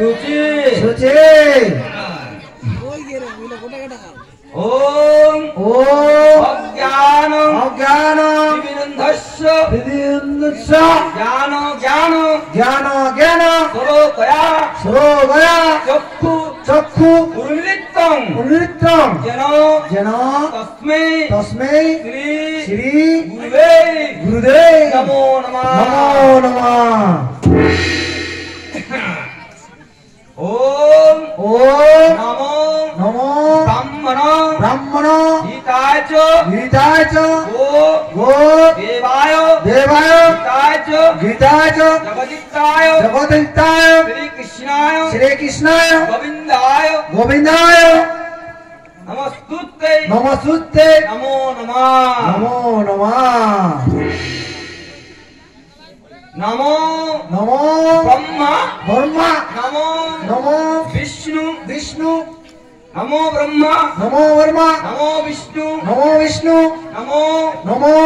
চক্ষু যেন তস্মে শ্রী গুরুদেব নমো নমঃ। ওম ওম নমো নমো ব্রাহ্মণ ব্রাহ্মণ হিতায় হিতায় গো গো দেবায় দেবায় গীতায় জগদিতায় জগদিতায় শ্রীকৃষ্ণায় শ্রীকৃষ্ণায় গোবিন্দায় গোবিন্দায় নমস্তুতে নমস্তুতে নমো নমঃ নমো নমঃ। নমো নমো ব্রহ্মা ব্রহ্মা নমো নমো বিষ্ণু বিষ্ণু নমো ব্রহ্মা নমো ব্রহ্মা নমো বিষ্ণু নমো নমো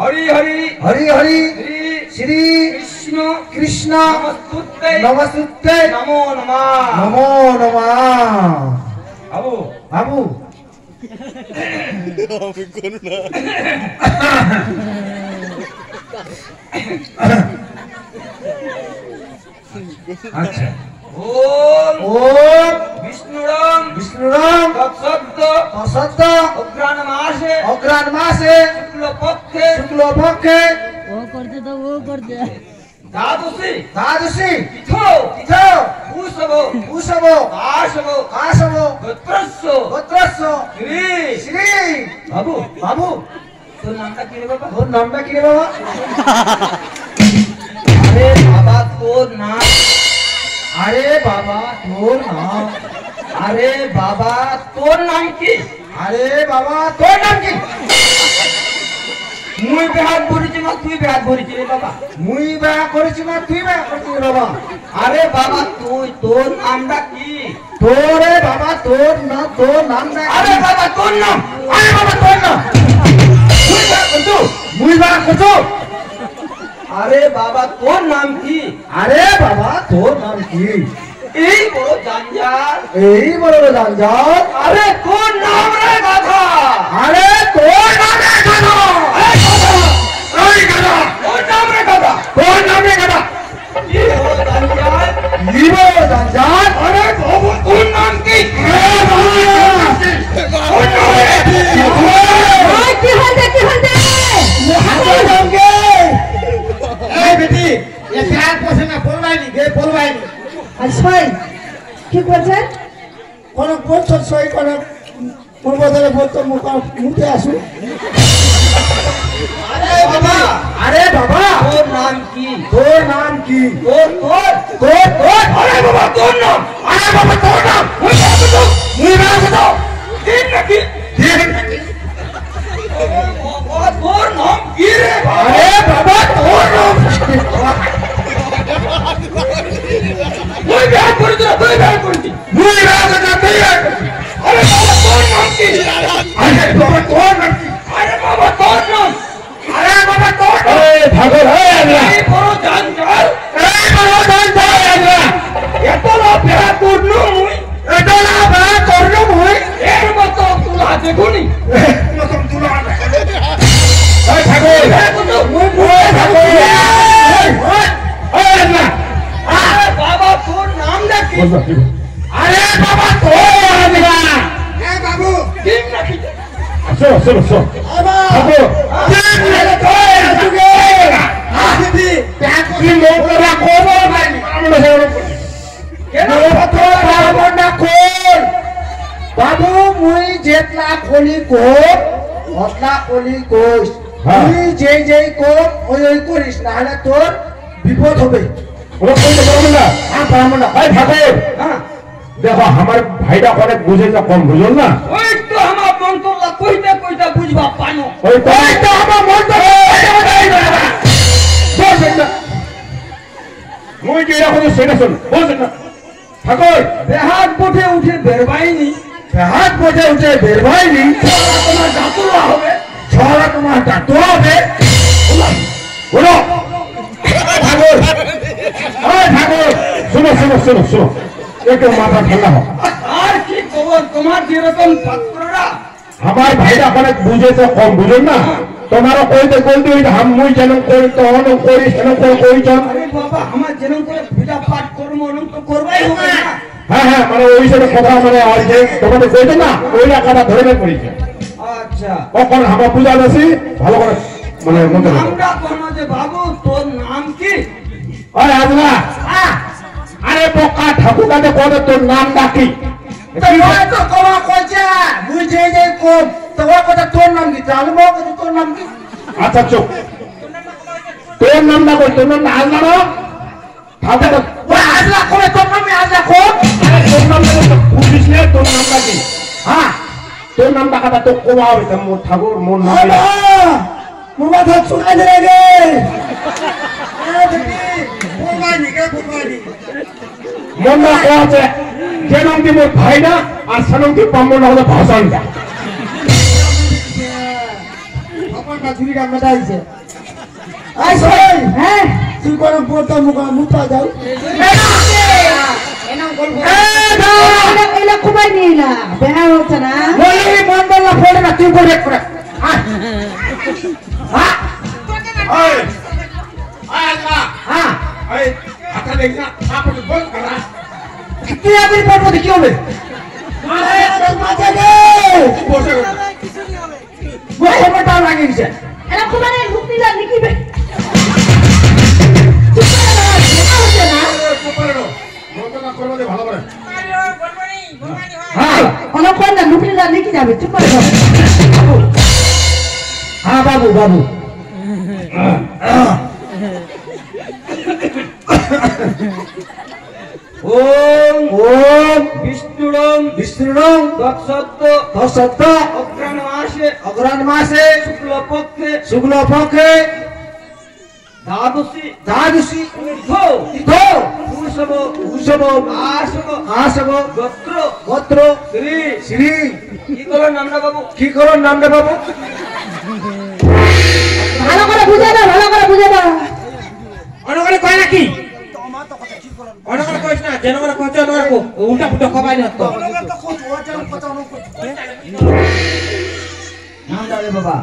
হরি হরি হরি হরি শ্রী কৃষ্ণ কৃষ্ণ নমস্তুতে নমস্তুতে নমো নমঃ নমো নমঃ। বাবু বাবু আচ্ছা। ওম ওম বিষ্ণুরাম বিষ্ণুরাম তৎসত্য তৎসত্য অগ্রহায়ণ মাসে অগ্রহায়ণ মাসে শুক্লপক্ষে শুক্লপক্ষে ও করতে তো ও করতে দ্বাদশী দ্বাদশী তিথো তিথো উৎসব উৎসব আশব আশব গোত্রস্য গোত্রস্য শ্রী শ্রী। বাবু বাবু তোর নামটা কি রে বাবা? তোর নামটা কি রে বাবা? আরে বাবা তোর নাম, আরে বাবা তোর নাম, আরে বাবা তোর নাম কি? আরে বাবা তোর নাম কি? মুই বিয়া করেছি মা তুই বিয়া করেছি রে বাবা, মুই বিয়া করেছি মা তুই বিয়া করেছি রে বাবা। আরে বাবা তুই তোর নামটা কি? তোরে বাবা তোর না তোর নাম না। আরে বাবা তোর নাম, আরে বাবা তোর নাম। আরে বাবা তোর নাম কি? আরে বাবা তোর নাম কি? এই বড় জঞ্জাল, এই বড় জঞ্জাল। আরে তোর নাম রে গাধা, আরে তোর নাম রে গাধা, এই গাধা তোর নাম রে গাধা, তোর নাম রে গাধা। এই বড় জঞ্জাল, এই বড় জঞ্জাল। আরে বাবা তোর নাম কি? আরে বাবা তোর নাম আরে বাবা তোর নাম। হ্যাঁ বাবু টিম রাখি আসো আসো আসো বাবা টিম রে তোর আজকে আজকে প্যাকি মোরা কোন নাই আমরা সরো কেন তোর বাবা না কোন বাবু মুই যেতলা কলি কো অতলা কলি কোস তুই যে যে কো ওই ওই করিস না হলে তোর বিপদ হবে। দেখো আমার ভাইটা অনেক বুঝে না, কম বুঝল না। ঠাকুর বেহাত পথে উঠে বেরবাইনি, বেহাত পথে উঠে বেরবাইনি, তোমার ডাতুয়া হবে, ছড়া তোমার ডাতুয়া হবে। ঠাকুর শুনো শুনো শুনো শুনো, একটু মাথা ঠান্ডা হোক। আর কি খবর তোমার যেরকম ছাত্ররা? আমার ভাইরা অনেক বুঝে তো কম বুঝেন না, তোমারও কইতে কইতে ওই হামুই যেন করি তহন করিস কেন করে কইছ। আরে বাবা আমার যেন করে পূজা পাঠ করব অনন্ত করবাই হবে না। হ্যাঁ হ্যাঁ মানে ওই সব কথা মানে আর যে তোমাদের কইতে না ওই রাখাটা ধরে না পড়িছে। আচ্ছা কখন আমরা পূজা আসি ভালো করে মানে মনে আমরা কোন যে বাবু তোর নাম কি? আরে আজনা আরে বোকা ঠাকুরদাতে কোন তোর নাম ডাকি তো কমা কইছে বুঝে যে কো তোর কথা তোর নাম কি জানো বলতো তোর নাম কি? আচ্ছা চুপ তোর নাম না কই তোর নাম আজনা ঠাকুরদা ওই আজনা করে তোর নামে আজনা কো আরে তোর নাম না বুঝিস না তোর নাম কি? হ্যাঁ তোর নাম ডাকাটা তো কমা হইছে মোর ঠাকুর মোর নাম মোর মাথা চুড়াই ধরে গে মন না কোয়াছে যেমন কি মোর ভাই না আর সানম কি পাম্মন হলো ভাষণ না আমার কাছুরি গাম মেটাইছে আই সই হ্যাঁ তুই কোন পোতা মুগা মুতা যাও এনা বল এ কইলে খুবাই নিলা বেয়া হচ্ছে না বলি মন বলা ফোড়ে না তুই বলে করে হ্যাঁ হ্যাঁ ওই আয়লা হ্যাঁ এই আটা দেখ না আপনি বল করা কি আবির পড়ব কি হবে আরে মাঝে গে বসে বসে মটা লাগিছে এরা কুমারে মুক্তি না নিকিবে চুপ করে না কোপারো মতনা করলে ভালো করে হ্যাঁ কোন কোন না মুক্তি না নিকি যাবে চুপ করে হ্যাঁ বাবু বাবু ওম ওম বিষ্ণুরং বিষ্ণুরং দশসত্য দশসত্য অগ্রহণ মাসে শুক্লপক্ষে শুক্লপক্ষে দ্বাদশী দ্বাদশী তীর্থ তীর্থ উৎসব উৎসব আসব আসব গোত্র গোত্র শ্রী শ্রী কি করো নামটা বাবু কি করো নামটা বাবু ভালো করে বুঝে না ভালো করে বুঝে না অনগরে কয় নাকি উল্টা